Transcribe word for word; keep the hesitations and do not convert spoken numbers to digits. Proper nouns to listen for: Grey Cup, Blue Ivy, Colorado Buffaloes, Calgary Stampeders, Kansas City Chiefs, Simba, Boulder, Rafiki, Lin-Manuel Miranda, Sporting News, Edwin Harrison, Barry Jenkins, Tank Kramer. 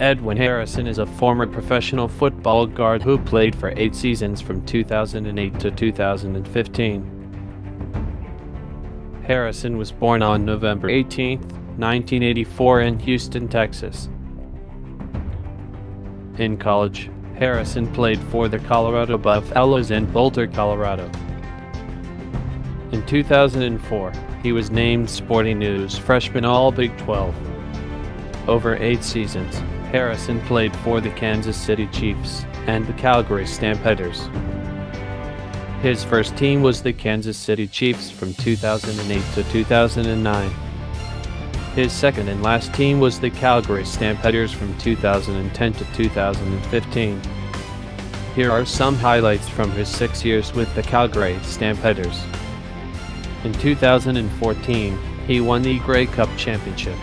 Edwin Harrison is a former professional football guard who played for eight seasons from two thousand eight to two thousand fifteen. Harrison was born on November eighteenth, nineteen eighty-four in Houston, Texas. In college, Harrison played for the Colorado Buffaloes in Boulder, Colorado. In two thousand four, he was named Sporting News Freshman All Big twelve. Over eight seasons, Harrison played for the Kansas City Chiefs and the Calgary Stampeders. His first team was the Kansas City Chiefs from two thousand eight to two thousand nine. His second and last team was the Calgary Stampeders from two thousand ten to two thousand fifteen. Here are some highlights from his six years with the Calgary Stampeders. In two thousand fourteen, he won the Grey Cup championship.